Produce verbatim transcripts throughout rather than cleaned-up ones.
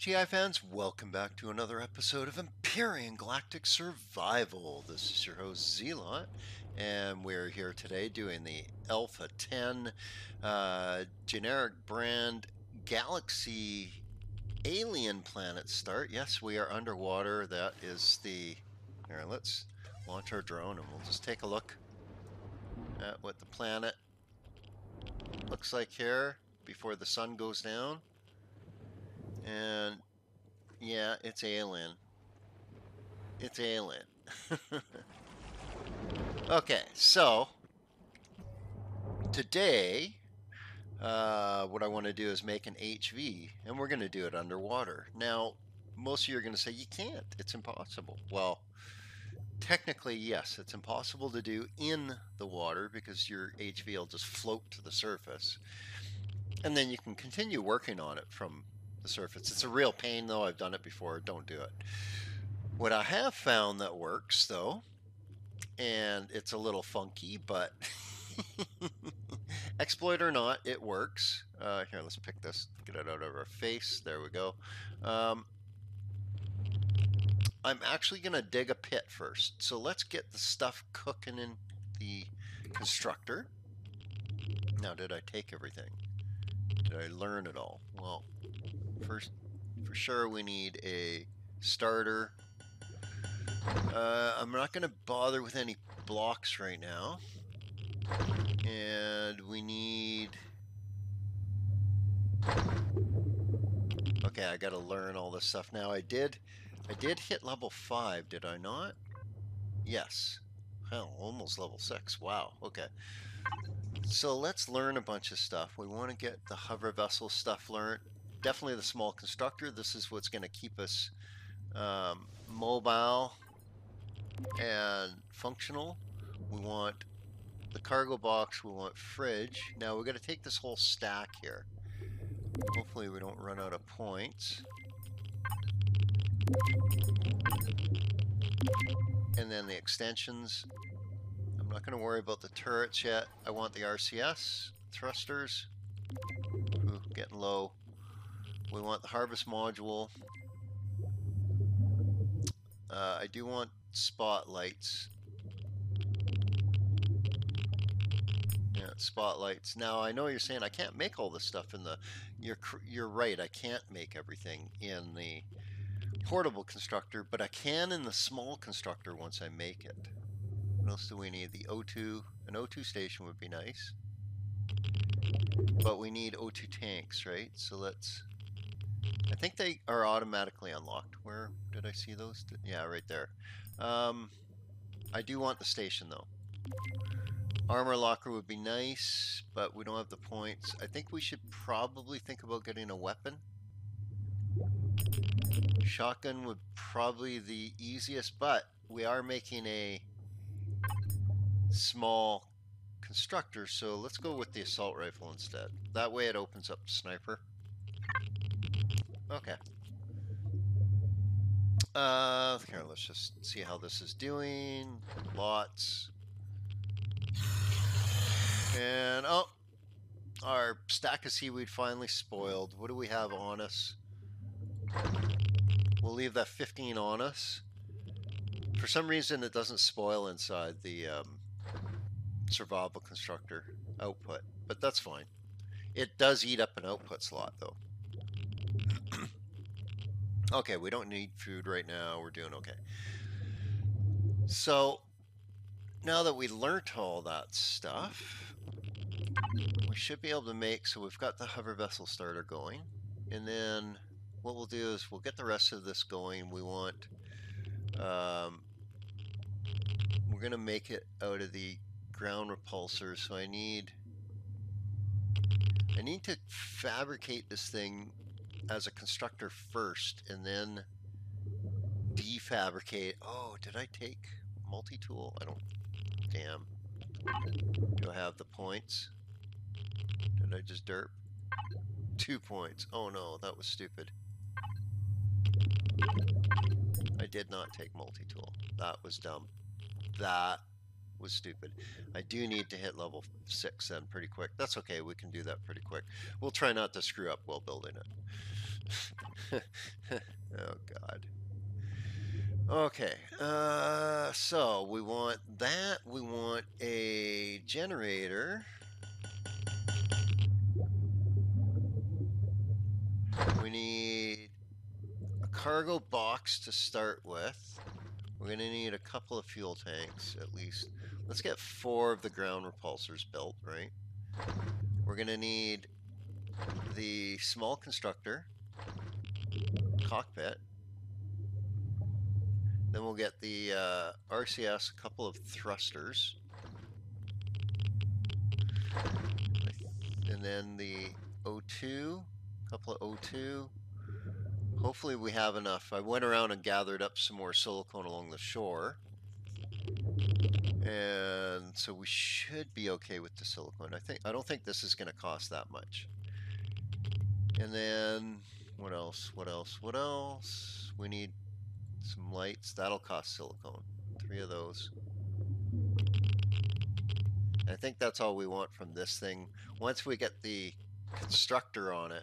G G I fans, welcome back to another episode of Empyrion Galactic Survival. This is your host Zelot, and we're here today doing the Alpha ten uh, generic brand galaxy alien planet start. Yes, we are underwater. That is the... Here, let's launch our drone and we'll just take a look at what the planet looks like here before the sun goes down. And yeah, it's alien. It's alien. Okay, so today uh, what I want to do is make an H V, and we're going to do it underwater. Now, most of you are going to say, you can't, it's impossible. Well, technically, yes, it's impossible to do in the water because your H V will just float to the surface. And then you can continue working on it from the surface. It's a real pain though. I've done it before. Don't do it. What I have found that works though, and it's a little funky, but exploit or not, it works. Uh, here, let's pick this, get it out of our face. There we go. Um, I'm actually going to dig a pit first. So let's get the stuff cooking in the constructor. Now, did I take everything? Did I learn it all? Well, First, for sure we need a starter. Uh, I'm not going to bother with any blocks right now. And we need... Okay, I got to learn all this stuff now. I did, I did hit level five, did I not? Yes. Hell, almost level six. Wow. Okay. So let's learn a bunch of stuff. We want to get the hover vessel stuff learned. Definitely the small constructor. This is what's going to keep us um, mobile and functional. We want the cargo box. We want fridge. Now we're going to take this whole stack here. Hopefully we don't run out of points. And then the extensions. I'm not going to worry about the turrets yet. I want the R C S thrusters. Ooh, getting low. We want the harvest module. Uh, I do want spotlights. Yeah, spotlights. Now I know you're saying I can't make all this stuff in the. You're you're right. I can't make everything in the portable constructor, but I can in the small constructor once I make it. What else do we need? The O two. An O two station would be nice. But we need O two tanks, right? So let's. I think they are automatically unlocked. Where did I see those? Yeah, right there. Um, I do want the station, though. Armor locker would be nice, but we don't have the points. I think we should probably think about getting a weapon. Shotgun would probably be the easiest, but we are making a small constructor, so let's go with the assault rifle instead. That way it opens up the sniper. Okay. Uh, here, let's just see how this is doing. Lots. And, oh! Our stack of seaweed finally spoiled. What do we have on us? We'll leave that fifteen on us. For some reason, it doesn't spoil inside the um, survival constructor output, but that's fine. It does eat up an output slot, though. Okay, we don't need food right now. We're doing okay. So, now that we learnt all that stuff, we should be able to make... So we've got the hover vessel starter going. And then what we'll do is we'll get the rest of this going. We want... Um, we're going to make it out of the ground repulsor. So I need... I need to fabricate this thing as a constructor first and then defabricate. Oh, did I take multi-tool? I don't, damn. Do I have the points? Did I just derp? Two points. Oh no, that was stupid. I did not take multi-tool. That was dumb. That was stupid. I do need to hit level six then pretty quick. That's okay, we can do that pretty quick. We'll try not to screw up while building it. Oh, God. Okay, uh, so we want that. We want a generator. We need a cargo box to start with. We're going to need a couple of fuel tanks, at least. Let's get four of the ground repulsors built, right? We're going to need the small constructor, cockpit. Then we'll get the uh, R C S, a couple of thrusters. And then the O two, a couple of O two. Hopefully we have enough. I went around and gathered up some more silicone along the shore. And so we should be okay with the silicone. I think I don't think this is going to cost that much. And then what else? What else? What else? We need some lights. That'll cost silicone. Three of those. I think that's all we want from this thing. Once we get the constructor on it,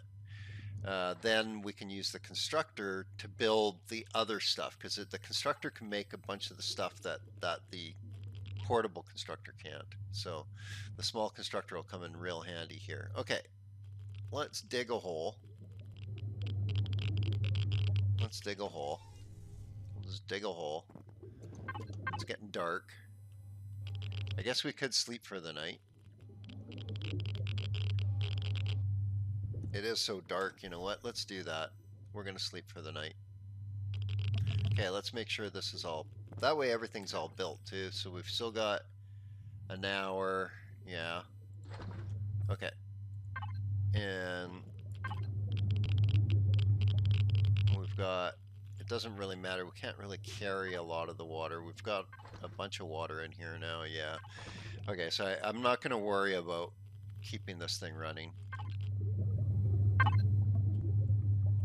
uh, then we can use the constructor to build the other stuff, because the constructor can make a bunch of the stuff that, that the portable constructor can't. So the small constructor will come in real handy here. Okay, let's dig a hole. Let's dig a hole. Just dig a hole. It's getting dark. I guess we could sleep for the night. It is so dark, you know what? Let's do that. We're gonna sleep for the night. Okay, let's make sure this is all... That way everything's all built too, so we've still got an hour. Yeah. Okay. And... we've got... doesn't really matter, we can't really carry a lot of the water. We've got a bunch of water in here now. Yeah, okay, so I, I'm not going to worry about keeping this thing running,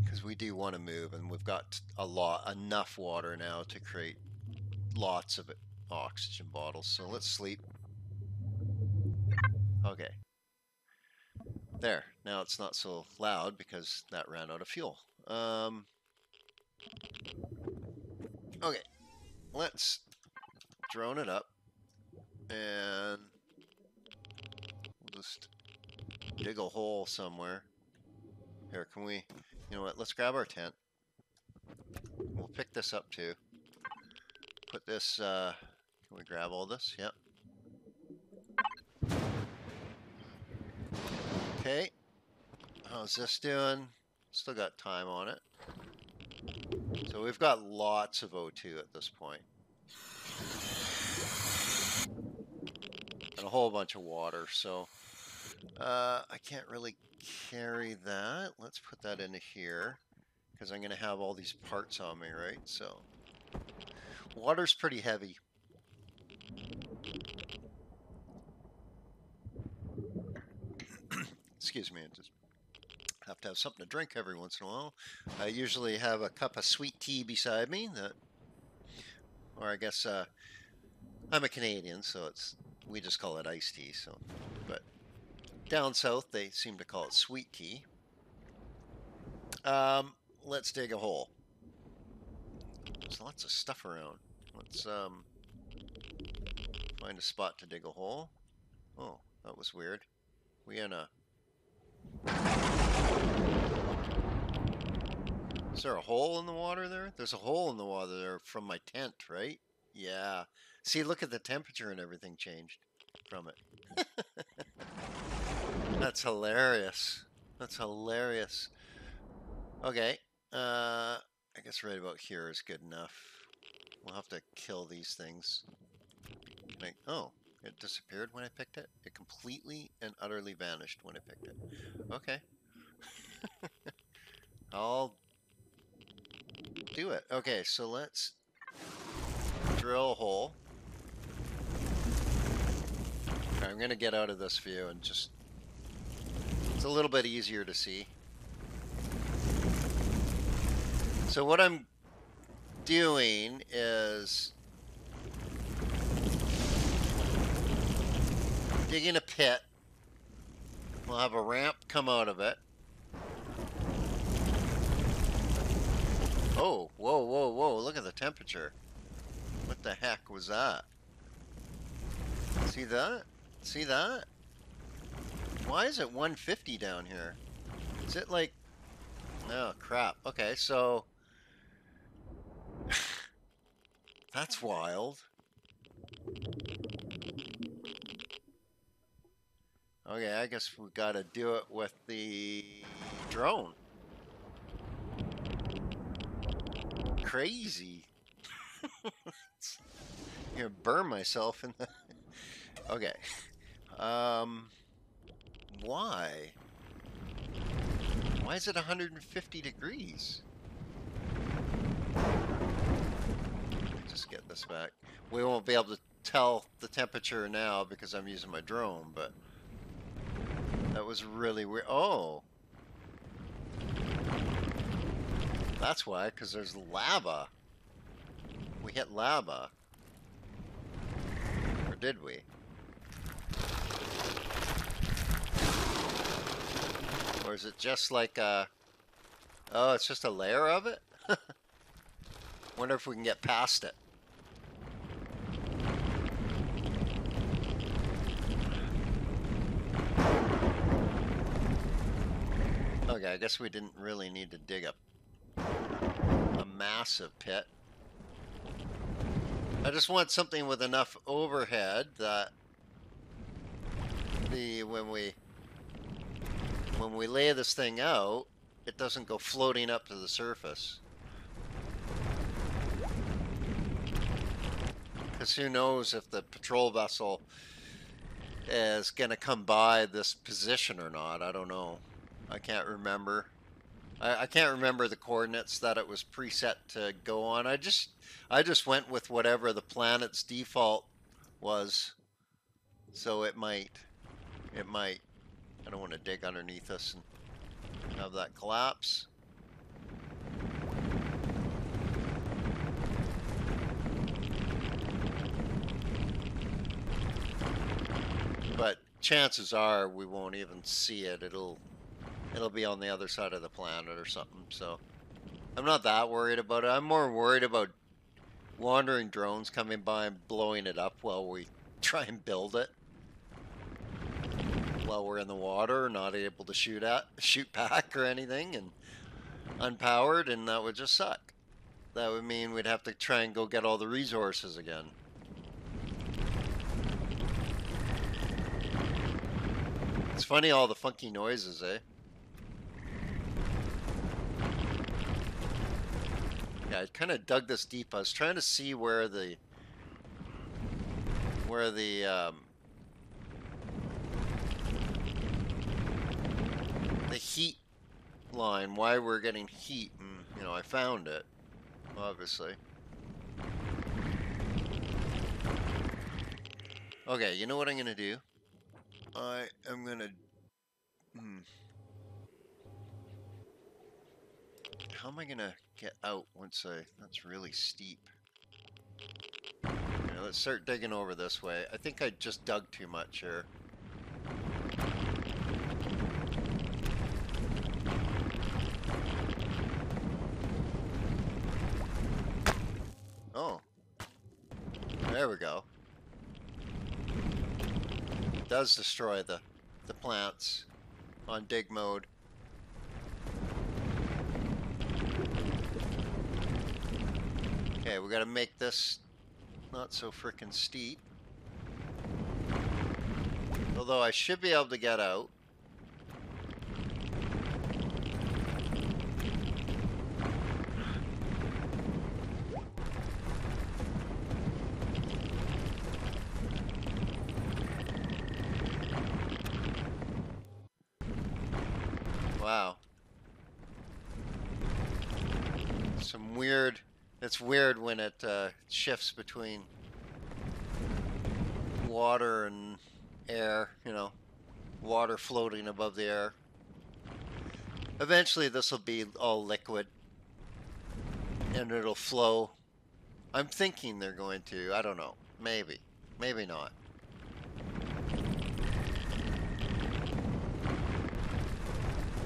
because we do want to move, and we've got a lot enough water now to create lots of oxygen bottles. So let's sleep. Okay, there, now it's not so loud because that ran out of fuel. um Okay, let's drone it up, and we'll just dig a hole somewhere. Here, can we, you know what, let's grab our tent. We'll pick this up too. Put this, uh, can we grab all this? Yep. Okay, how's this doing? Still got time on it. So we've got lots of O two at this point. And a whole bunch of water, so uh, I can't really carry that. Let's put that into here, because I'm going to have all these parts on me, right? So water's pretty heavy. Excuse me, I just... have to have something to drink every once in a while. I usually have a cup of sweet tea beside me. That, or I guess uh, I'm a Canadian, so it's we just call it iced tea. So, but down south they seem to call it sweet tea. Um, let's dig a hole. There's lots of stuff around. Let's um, find a spot to dig a hole. Oh, that was weird. We in a... Is there a hole in the water there? There's a hole in the water there from my tent, right? Yeah. See, look at the temperature and everything changed from it. That's hilarious. That's hilarious. Okay. Uh, I guess right about here is good enough. We'll have to kill these things. Can I, oh, it disappeared when I picked it? It completely and utterly vanished when I picked it. Okay. I'll... do it. Okay, so let's drill a hole. Okay, I'm going to get out of this view and just... it's a little bit easier to see. So what I'm doing is digging a pit. We'll have a ramp come out of it. Oh, whoa, whoa, whoa, look at the temperature. What the heck was that? See that? See that? Why is it one fifty down here? Is it like... Oh, crap. Okay, so... That's wild. Okay, I guess we gotta do it with the drone. Crazy. I'm gonna burn myself in the... Okay. Um... Why? Why is it one hundred fifty degrees? Let me just get this back. We won't be able to tell the temperature now because I'm using my drone, but... That was really weird. Oh! That's why, because there's lava. We hit lava. Or did we? Or is it just like a... Oh, it's just a layer of it? Wonder if we can get past it. Okay, I guess we didn't really need to dig up a massive pit. I just want something with enough overhead that the when we... When we lay this thing out, it doesn't go floating up to the surface. Because who knows if the patrol vessel is going to come by this position or not. I don't know. I can't remember. I, I can't remember the coordinates that it was preset to go on. I just, I just went with whatever the planet's default was. So it might, it might. I don't want to dig underneath us and have that collapse. But chances are we won't even see it. It'll it'll be on the other side of the planet or something. So I'm not that worried about it. I'm more worried about wandering drones coming by and blowing it up while we try and build it. While we're in the water, not able to shoot at, shoot back or anything, and unpowered, and that would just suck. That would mean we'd have to try and go get all the resources again. It's funny all the funky noises, eh? Yeah, I kind of dug this deep. I was trying to see where the where the um, the heat line, why we're getting heat, and you know, I found it, obviously. Okay, you know what I'm gonna do? I am gonna hmm. How am I gonna get out once I that's really steep? Okay, let's start digging over this way. I think I just dug too much here. Oh, there we go. It does destroy the, the plants on dig mode. Okay, we gotta make this not so frickin' steep. Although I should be able to get out. Wow. Some weird... It's weird when it uh, shifts between water and air, you know, water floating above the air. Eventually this will be all liquid and it'll flow. I'm thinking they're going to. I don't know. Maybe. Maybe not.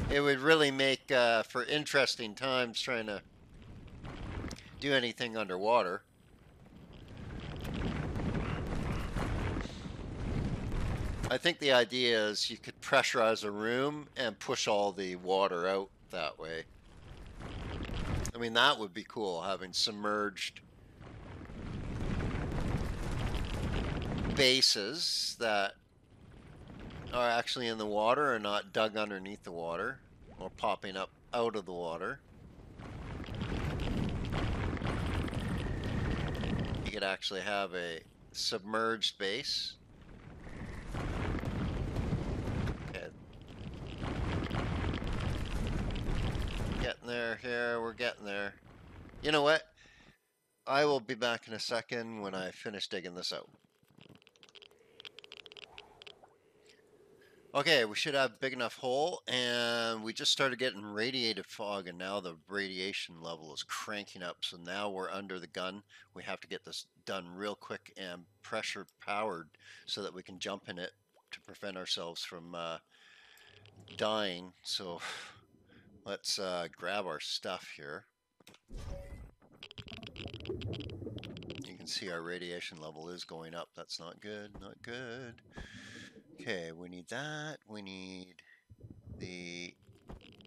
It would really make uh, for interesting times trying to do anything underwater. I think the idea is you could pressurize a room and push all the water out that way. I mean, that would be cool, having submerged bases that are actually in the water and not dug underneath the water or popping up out of the water. You could actually have a submerged base. Getting there here, we're getting there. You know what? I will be back in a second when I finish digging this out. Okay, we should have a big enough hole, and we just started getting radiated fog, and now the radiation level is cranking up, so now we're under the gun. We have to get this done real quick and pressure powered so that we can jump in it to prevent ourselves from uh, dying. So let's uh, grab our stuff here. You can see our radiation level is going up. That's not good, not good. Okay, we need that. We need the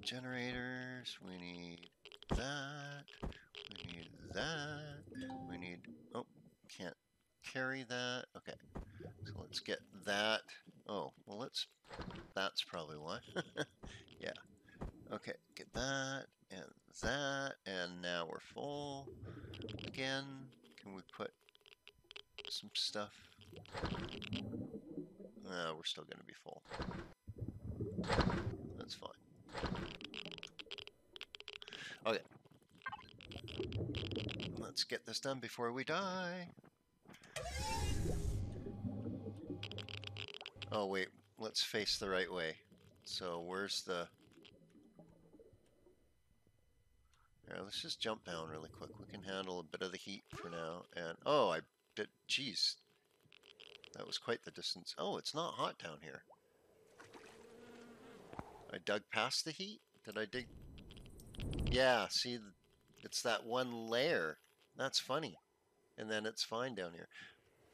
generators. We need that. We need that. We need, oh, can't carry that. Okay, so let's get that. Oh, well, let's, that's probably one. Yeah. Okay, get that, and that, and now we're full. Again, can we put some stuff? No, we're still gonna be full. That's fine. Okay. Let's get this done before we die. Oh wait, let's face the right way. So where's the... Let's just jump down really quick. We can handle a bit of the heat for now. And oh, I did. Jeez, that was quite the distance. Oh, it's not hot down here. I dug past the heat. Did I dig? Yeah. See, it's that one layer. That's funny. And then it's fine down here.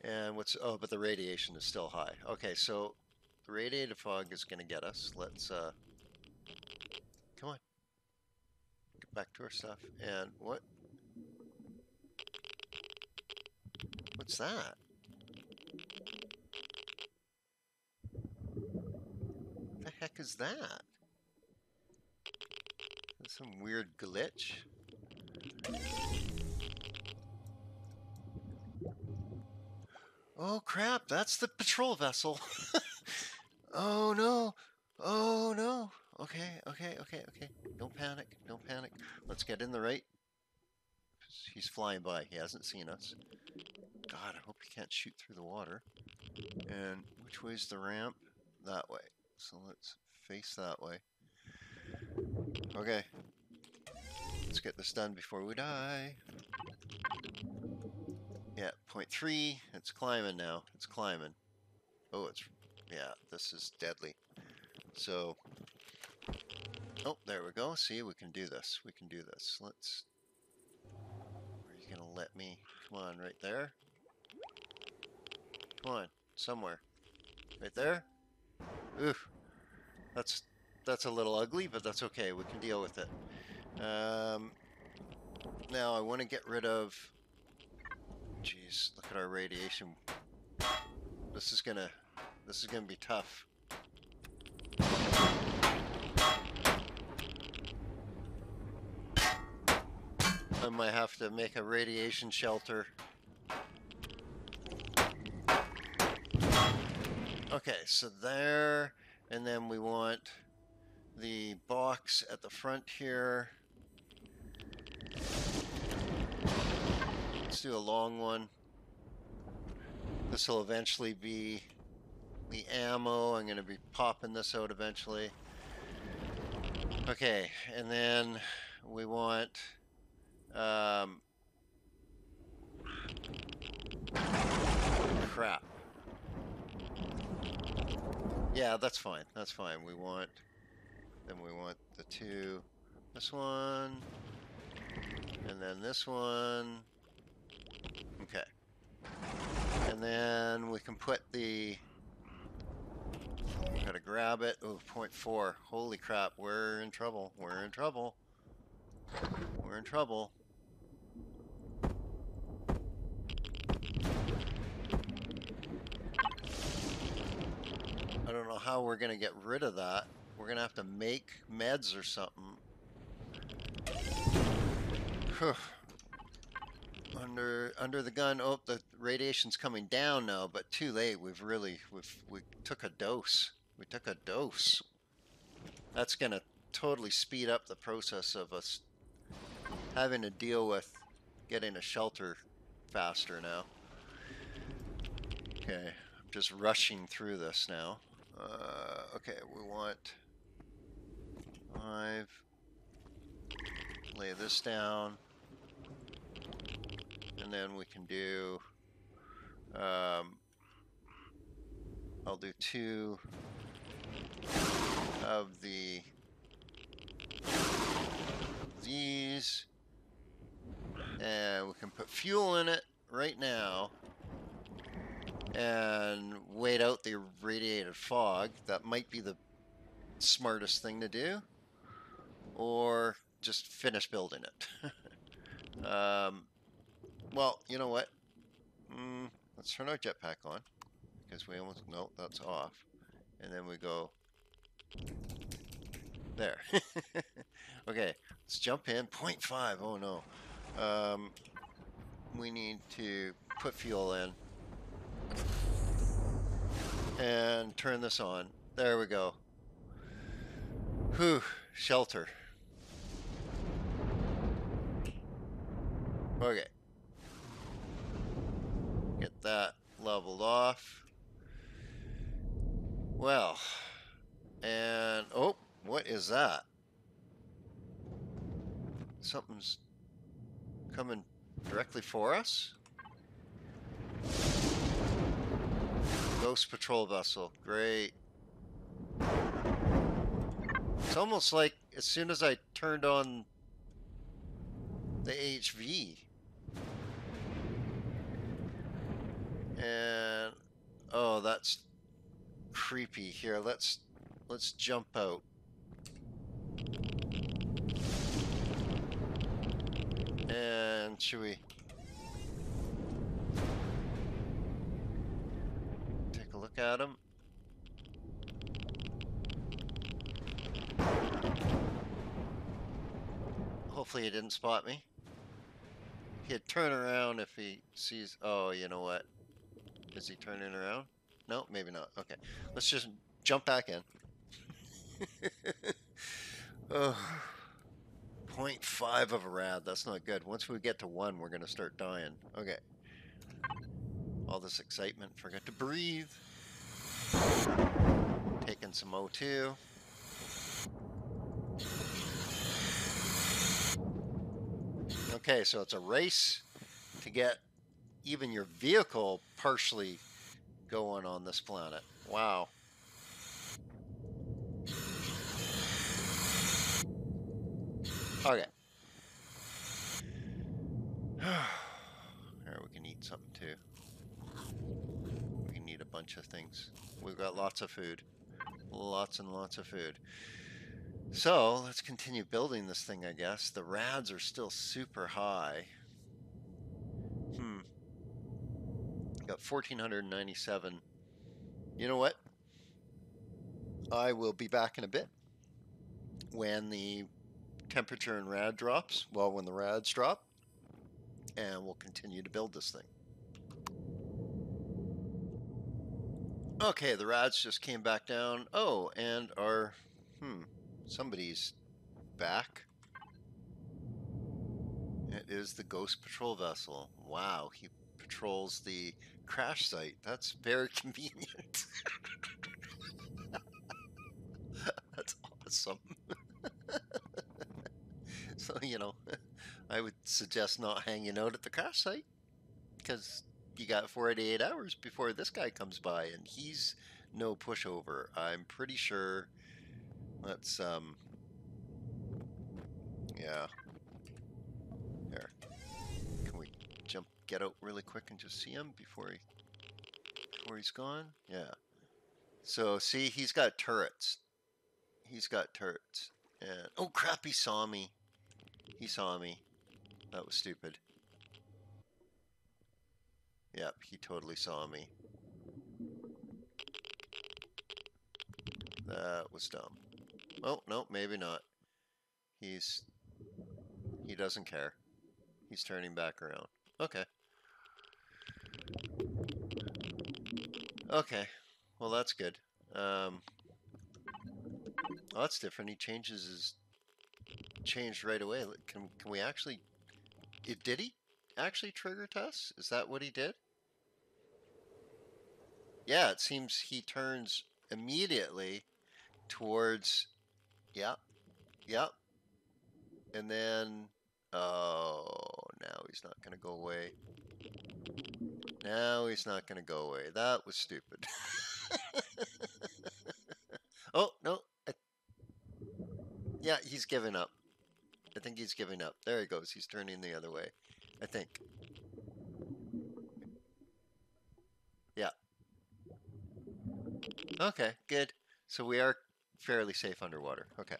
And what's? Oh, but the radiation is still high. Okay, so the radiated fog is going to get us. Let's. Uh, come on. Back to our stuff. And what? What's that? What the heck is that? That's some weird glitch. Oh crap, that's the patrol vessel. Oh no. Oh no. Okay, okay, okay, okay. Don't panic, don't panic. Let's get in the right. He's flying by. He hasn't seen us. God, I hope he can't shoot through the water. And which way's the ramp? That way. So let's face that way. Okay. Let's get this done before we die. Yeah, point three. It's climbing now. It's climbing. Oh, it's... Yeah, this is deadly. So... Oh, there we go. See, we can do this. We can do this. Let's... Are you gonna let me? Come on, right there. Come on, somewhere. Right there? Oof. That's, that's a little ugly, but that's okay. We can deal with it. Um, now, I want to get rid of... Jeez, look at our radiation. This is gonna... This is gonna be tough. I might have to make a radiation shelter. Okay, so there, and then we want the box at the front here. Let's do a long one. This will eventually be the ammo. I'm going to be popping this out eventually. Okay, and then we want... Um, crap. Yeah, that's fine. That's fine. We want, then we want the two. This one. and then this one. Okay. And then we can put the, gotta grab it. Oh, point four. Holy crap, we're in trouble. We're in trouble. We're in trouble. I don't know how we're gonna get rid of that. We're gonna have to make meds or something. Whew. Under under the gun. Oh, the radiation's coming down now, but too late. We've really we've we took a dose. We took a dose. That's gonna totally speed up the process of us having to deal with getting a shelter faster now. Okay, I'm just rushing through this now. Uh, okay, we want five. Lay this down. And then we can do, um, I'll do two of the, these, and we can put fuel in it right now, and wait out the irradiated fog. That might be the smartest thing to do, or just finish building it. um, Well, you know what? Mm, let's turn our jetpack on, because we almost, no, that's off. And then we go there. Okay, let's jump in. point five. Oh no. Um, we need to put fuel in and turn this on. There we go. Whew, shelter. Okay. Get that leveled off. Well, and oh, what is that? Something's coming directly for us. Ghost patrol vessel. Great. It's almost like as soon as I turned on the H V. And oh, that's creepy. Here, let's let's jump out. And should we take a look at him? Hopefully he didn't spot me. He'd turn around if he sees. Oh, you know what? Is he turning around? No, maybe not. Okay. Let's just jump back in. Oh, point five of a rad. That's not good. Once we get to one, we're going to start dying. Okay. All this excitement. Forgot to breathe. Taking some O two. Okay, so it's a race to get even your vehicle partially going on this planet. Wow. Okay. There, we can eat something too. We can eat a bunch of things. We've got lots of food. Lots and lots of food. So, let's continue building this thing, I guess. The rads are still super high. Hmm. Got one thousand four hundred ninety-seven. You know what? I will be back in a bit when the temperature and rad drops. Well, when the rads drop. And we'll continue to build this thing. Okay, the rads just came back down. Oh, and our... Hmm. Somebody's back. It is the Ghost Patrol Vessel. Wow, he patrols the crash site. That's very convenient. That's awesome. So, you know, I would suggest not hanging out at the crash site, because you got forty-eight hours before this guy comes by, and he's no pushover. I'm pretty sure. Let's um yeah. Here, jump, get out really quick and just see him before he, before he's gone. Yeah. So see, he's got turrets. He's got turrets. And oh crap, he saw me. He saw me. That was stupid. Yep, he totally saw me. That was dumb. Oh, no, maybe not. He's... He doesn't care. He's turning back around. Okay. Okay. Well, that's good. Um, well, that's different. He changes his... Changed right away. Can, can we actually... It, did he actually trigger test? Is that what he did? Yeah, it seems he turns immediately towards... Yep, yep. And then, oh, now he's not going to go away. Now he's not going to go away. That was stupid. Oh, no. I, yeah, he's giving up. I think he's giving up. There he goes. He's turning the other way, I think. Yeah. Okay, good. So we are... fairly safe underwater. Okay.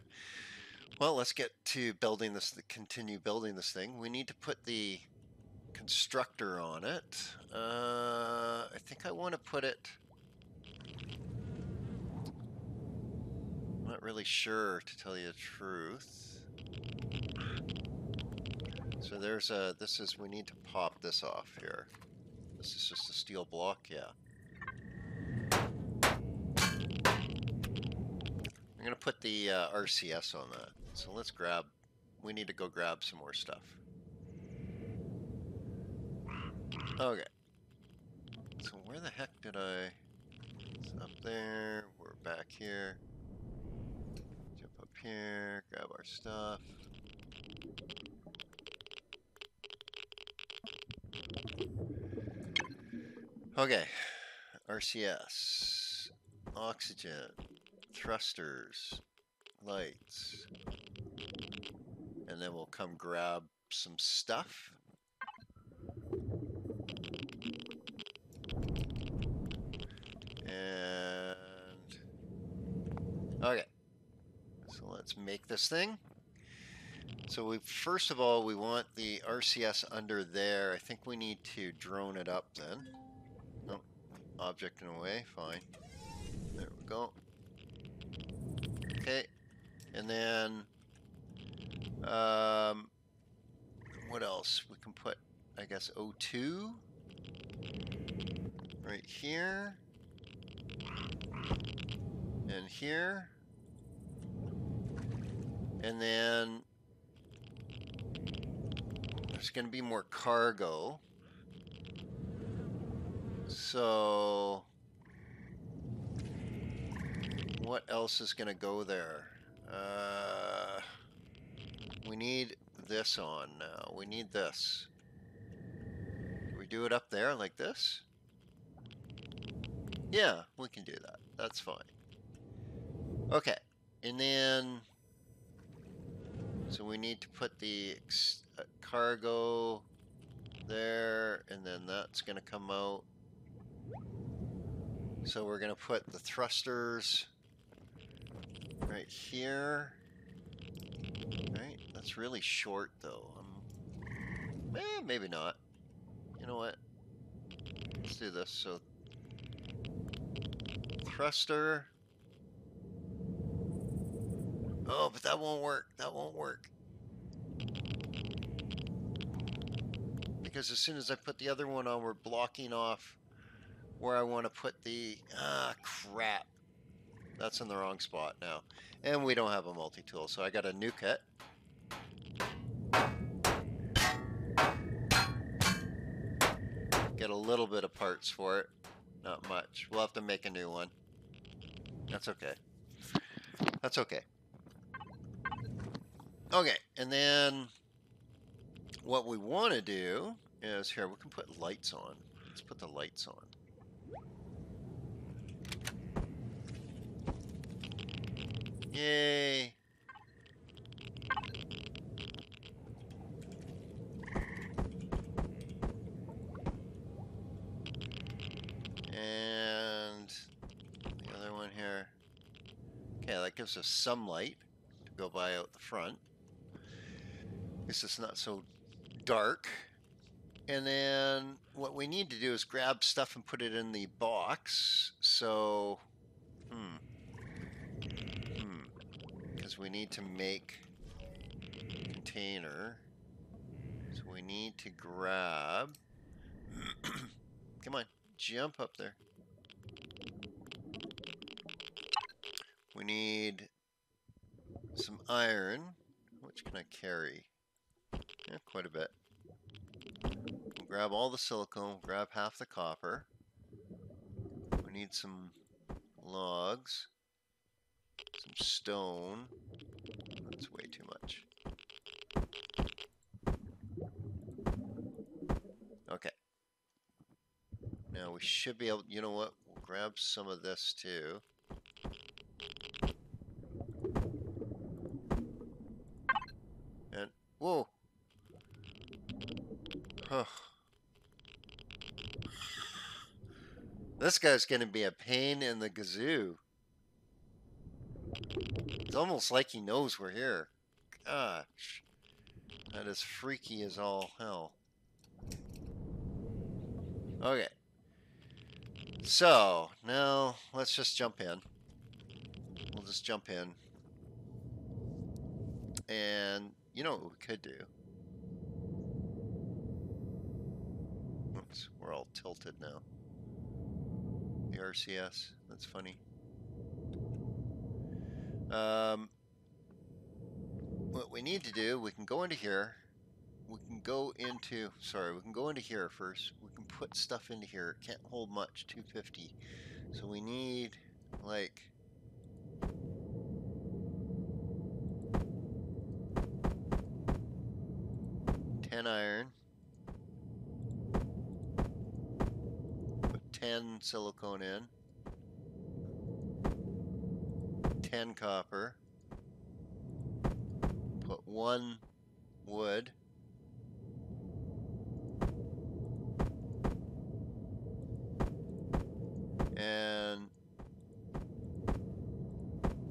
Well, let's get to building this, continue building this thing. We need to put the constructor on it. Uh, I think I want to put it... I'm not really sure, to tell you the truth. So there's a... This is... We need to pop this off here. This is just a steel block, yeah. I'm going to put the uh, R C S on that. So let's grab, we need to go grab some more stuff. Okay. So where the heck did I, it's up there, we're back here. Jump up here, grab our stuff. Okay, R C S, oxygen. Thrusters, lights, and then we'll come grab some stuff. And okay, so let's make this thing. So we first of all we want the R C S under there. I think we need to drone it up then. Nope, object in a way, fine. There we go. Okay, and then, um, what else? We can put, I guess, O two right here, and here, and then there's going to be more cargo, so... What else is going to go there? Uh, we need this on now. We need this. Can we do it up there like this? Yeah, we can do that. That's fine. Okay. And then... So we need to put the ex uh, cargo there. And then that's going to come out. So we're going to put the thrusters... right here. Right, that's really short though. Um, eh, maybe not. You know what? Let's do this. So thruster. Oh, but that won't work. That won't work. Because as soon as I put the other one on, we're blocking off where I want to put the... Ah, crap. That's in the wrong spot now. And we don't have a multi-tool, so I gotta nuke it. Get a little bit of parts for it. Not much. We'll have to make a new one. That's okay. That's okay. Okay, and then what we want to do is, here, we can put lights on. Let's put the lights on. Yay! gives us some light to go by out the front. At least it's not so dark. And then what we need to do is grab stuff and put it in the box. So, hmm. Hmm. Because we need to make a container. So we need to grab... Come on, jump up there. We need some iron. How much can I carry? Yeah, quite a bit. We'll grab all the silicone, we'll grab half the copper. We need some logs, some stone. That's way too much. Okay. Now we should be able, you know what, we'll grab some of this too. And, whoa! Huh. This guy's gonna be a pain in the gazoo. It's almost like he knows we're here. Gosh. That is freaky as all hell. Okay. So, now, let's just jump in. We'll just jump in. And, you know what we could do? Oops, we're all tilted now. The R C S, that's funny. Um, what we need to do, we can go into here. We can go into, sorry, we can go into here first. We can put stuff into here. It can't hold much, two fifty. So we need, like, ten iron. Put ten silicone in. ten copper. Put one wood. And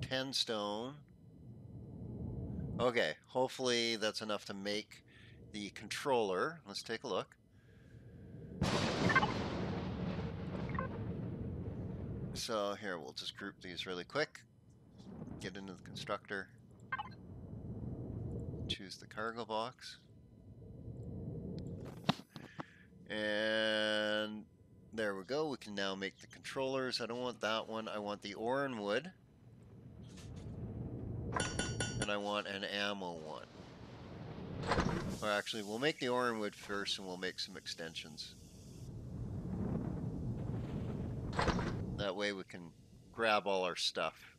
ten stone. Okay, hopefully that's enough to make the controller. Let's take a look. So here, we'll just group these really quick. Get into the constructor. Choose the cargo box. And... there we go. We can now make the controllers. I don't want that one. I want the Oran wood. And I want an ammo one. Or actually, we'll make the Oran wood first and we'll make some extensions. That way we can grab all our stuff.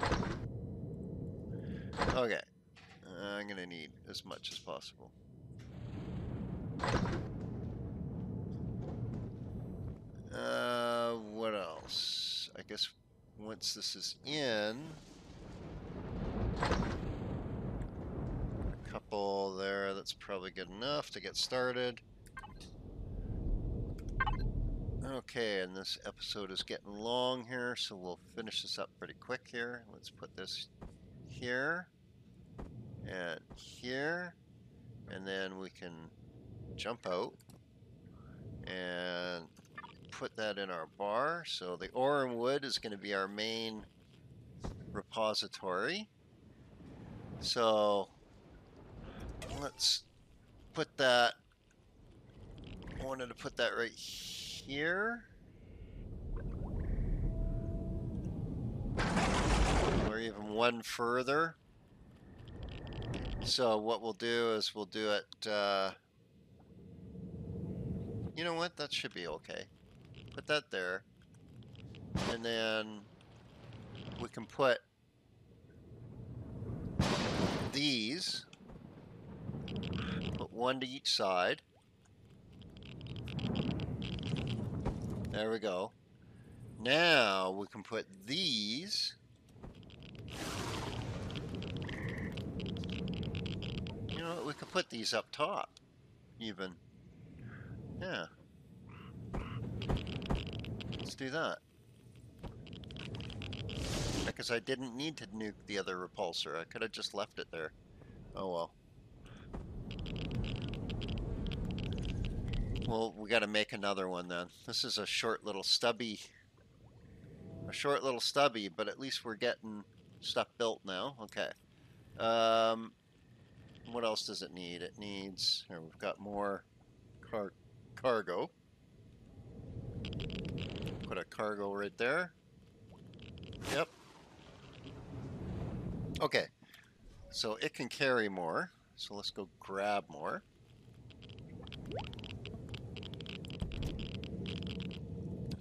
Okay. I'm going to need as much as possible. Uh, what else? I guess once this is in, a couple there, that's probably good enough to get started. Okay, and this episode is getting long here, so we'll finish this up pretty quick here. Let's put this here, and here, and then we can jump out, and... put that in our bar. So the Oran wood is going to be our main repository. So let's put that. I wanted to put that right here. Or even one further. So what we'll do is we'll do it. Uh, you know what? That should be okay. Put that there, and then we can put these, put one to each side. There we go. Now we can put these, you know, we could put these up top, even, yeah. Let's do that. because I didn't need to nuke the other repulsor. I could have just left it there. Oh well. Well, we got to make another one then. This is a short little stubby. A short little stubby, but at least we're getting stuff built now. Okay. Um, what else does it need? It needs... Here, we've got more car cargo. Put a cargo right there. Yep. Okay. So it can carry more. So let's go grab more.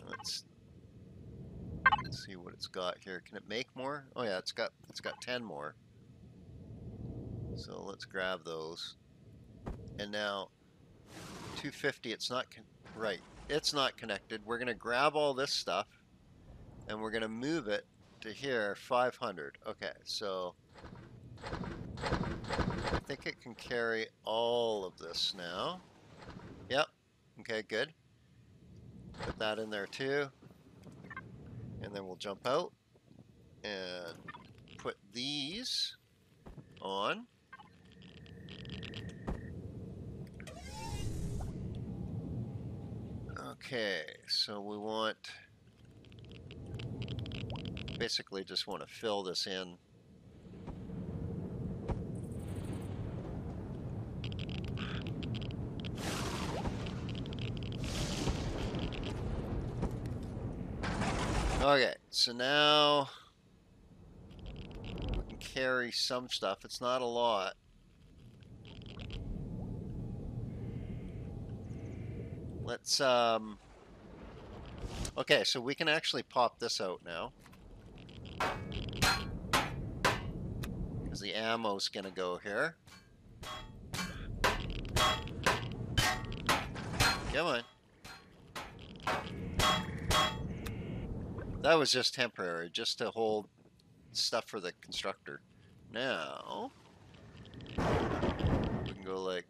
Let's, let's see what it's got here. Can it make more? Oh yeah, it's got it's got ten more. So let's grab those. And now two fifty, it's not con right. It's not connected. We're going to grab all this stuff and we're going to move it to here, five hundred. Okay, so I think it can carry all of this now. Yep. Okay, good. Put that in there too. And then we'll jump out and put these on. Okay, so we want... Basically just want to fill this in. Okay, so now we can carry some stuff. It's not a lot. Let's, um... Okay, so we can actually pop this out now. Because the ammo's gonna go here. Come on. That was just temporary, just to hold stuff for the constructor. Now, we can go like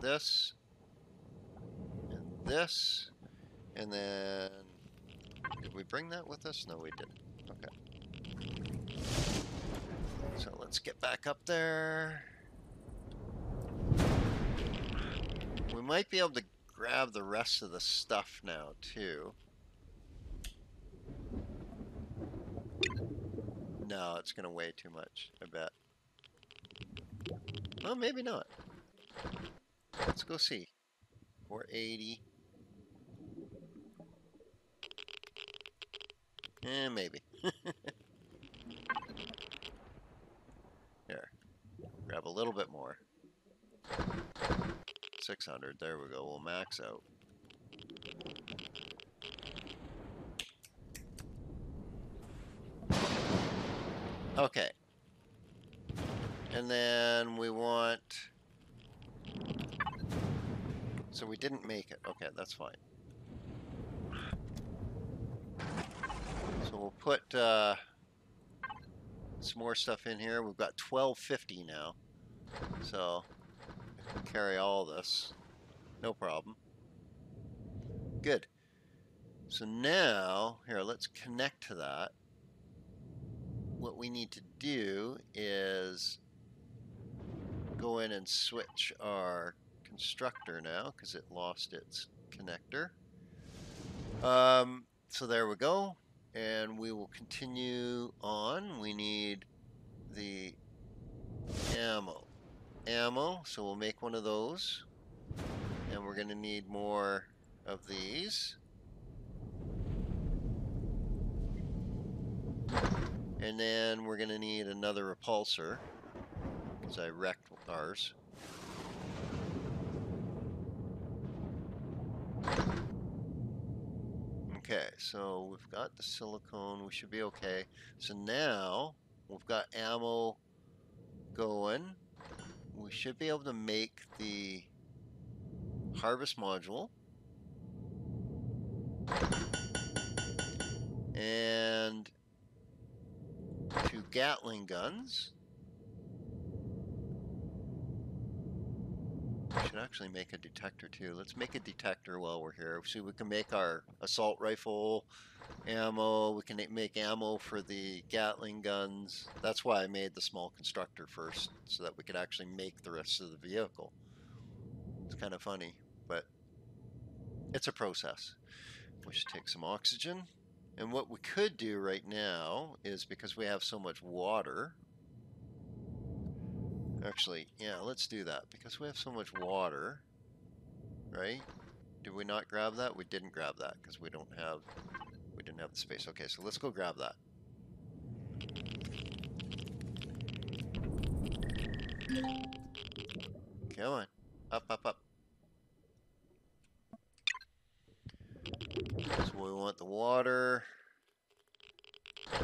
this, and this, and then, did we bring that with us? No, we didn't. Okay. So let's get back up there. We might be able to grab the rest of the stuff now, too. No, it's going to weigh too much, I bet. Well, maybe not. Let's go see. four eighty. Eh, maybe. There. Grab a little bit more. six hundred. There we go. We'll max out. Okay, and then we want, so we didn't make it, okay, that's fine. So we'll put uh, some more stuff in here. We've got twelve fifty now, so I can carry all this, no problem. Good, so now, here, let's connect to that. What we need to do is go in and switch our constructor now because it lost its connector. Um, so there we go. And we will continue on. We need the ammo. Ammo. So we'll make one of those. And we're going to need more of these. And then we're going to need another repulsor, because I wrecked ours. Okay, so we've got the silicone. We should be okay. So now we've got ammo going. We should be able to make the harvest module. And... two Gatling guns. Should can actually make a detector too. Let's make a detector while we're here. See, we can make our assault rifle ammo. We can make ammo for the Gatling guns. That's why I made the small constructor first, so that we could actually make the rest of the vehicle. It's kind of funny, but it's a process. We should take some oxygen. And what we could do right now is, because we have so much water, actually, yeah, let's do that. Because we have so much water, right? Did we not grab that? We didn't grab that because we don't have, we didn't have the space. Okay, so let's go grab that. Come on, up, up, up. So we want the water.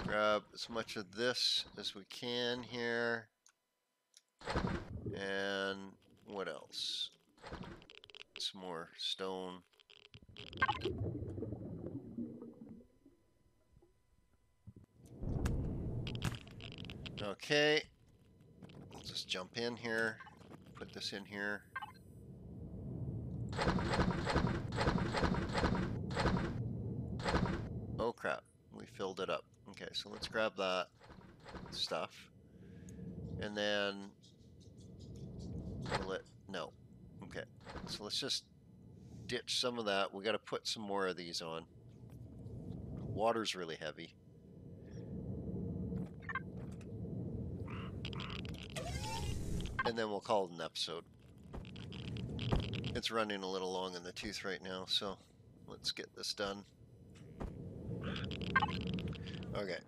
Grab as much of this as we can here. And what else? Some more stone. Okay. We'll just jump in here. Put this in here. Oh crap, we filled it up. Okay, so let's grab that stuff. And then let, no. Okay, so let's just ditch some of that. We gotta put some more of these on. Water's really heavy. And then we'll call it an episode. It's running a little long in the tooth right now, so let's get this done. Okay,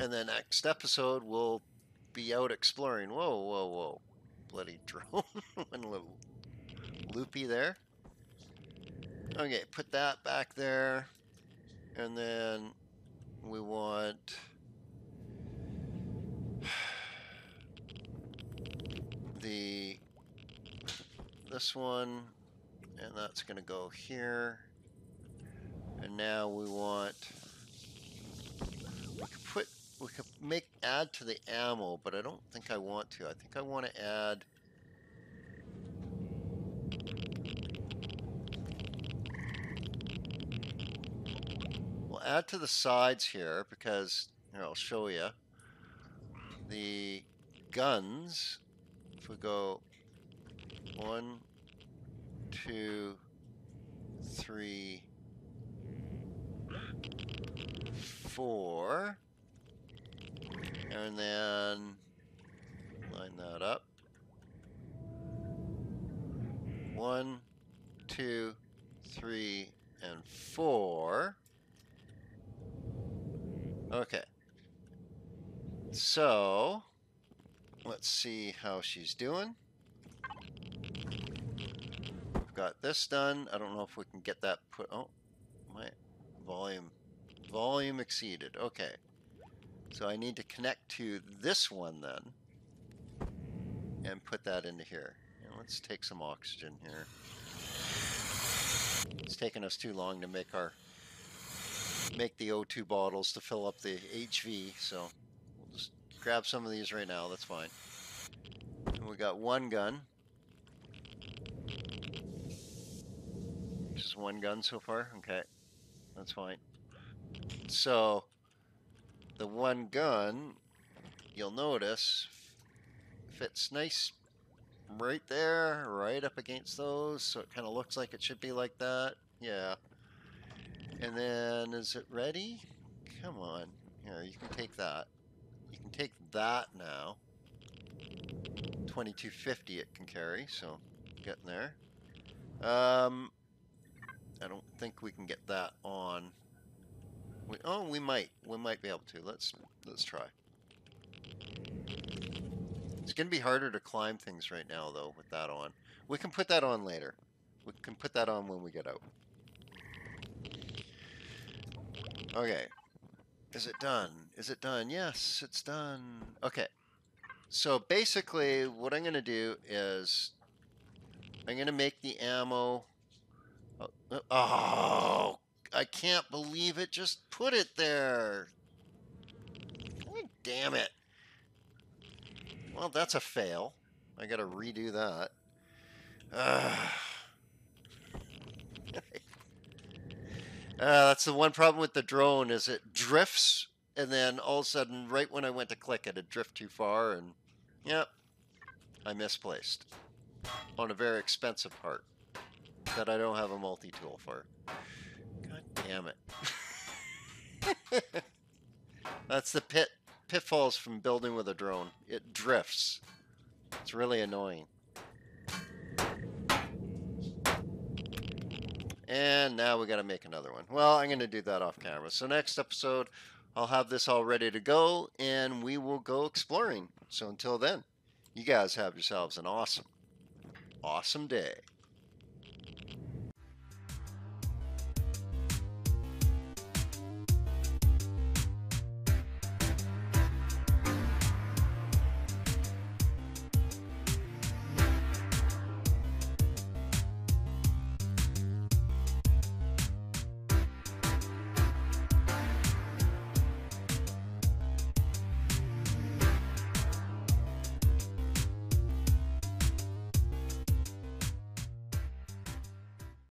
and then next episode we'll be out exploring. Whoa, whoa, whoa! Bloody drone! Went a little loopy there. Okay, put that back there, and then we want the this one, and that's gonna go here. And now we want, we could put, we could make, add to the ammo, but I don't think I want to. I think I want to add, we'll add to the sides here because, here, I'll show you. The guns, if we go one, two, three, four, and then line that up. One, two, three, and four. Okay. So, let's see how she's doing. We've got this done. I don't know if we can get that put, oh, my volume. Volume exceeded. Okay. So I need to connect to this one then and put that into here. And let's take some oxygen here. It's taken us too long to make our make the O two bottles to fill up the H V, so we'll just grab some of these right now. That's fine. And we got one gun. Just one gun so far. Okay. That's fine. So, the one gun, you'll notice, fits nice right there, right up against those, so it kind of looks like it should be like that. Yeah. And then, is it ready? Come on. Here, you can take that. You can take that now. twenty-two fifty it can carry, so getting there. Um, I don't think we can get that on. We, oh, we might. We might be able to. Let's let's try. It's going to be harder to climb things right now, though, with that on. We can put that on later. We can put that on when we get out. Okay. Is it done? Is it done? Yes, it's done. Okay. So basically, what I'm going to do is I'm going to make the ammo. Oh. oh. I can't believe it. Just put it there. God damn it. Well, that's a fail. I gotta redo that. Uh, uh, that's the one problem with the drone is it drifts, and then all of a sudden, right when I went to click it, it drifted too far, and yep, I misplaced on a very expensive part that I don't have a multi-tool for. God damn it. That's the pit pitfalls from building with a drone. It drifts. It's really annoying. And now we got to make another one. Well, I'm going to do that off camera. So next episode, I'll have this all ready to go, and we will go exploring. So until then, you guys have yourselves an awesome, awesome day.